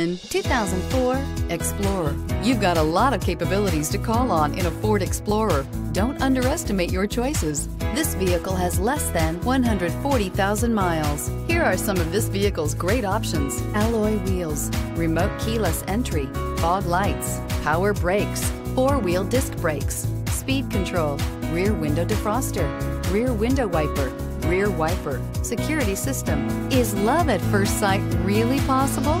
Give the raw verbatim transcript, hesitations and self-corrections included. In two thousand four Explorer, you've got a lot of capabilities to call on in a Ford Explorer. Don't underestimate your choices. This vehicle has less than one hundred forty thousand miles. Here are some of this vehicle's great options: alloy wheels, remote keyless entry, fog lights, power brakes, four-wheel disc brakes, speed control, rear window defroster, rear window wiper, rear wiper, security system. Is love at first sight really possible?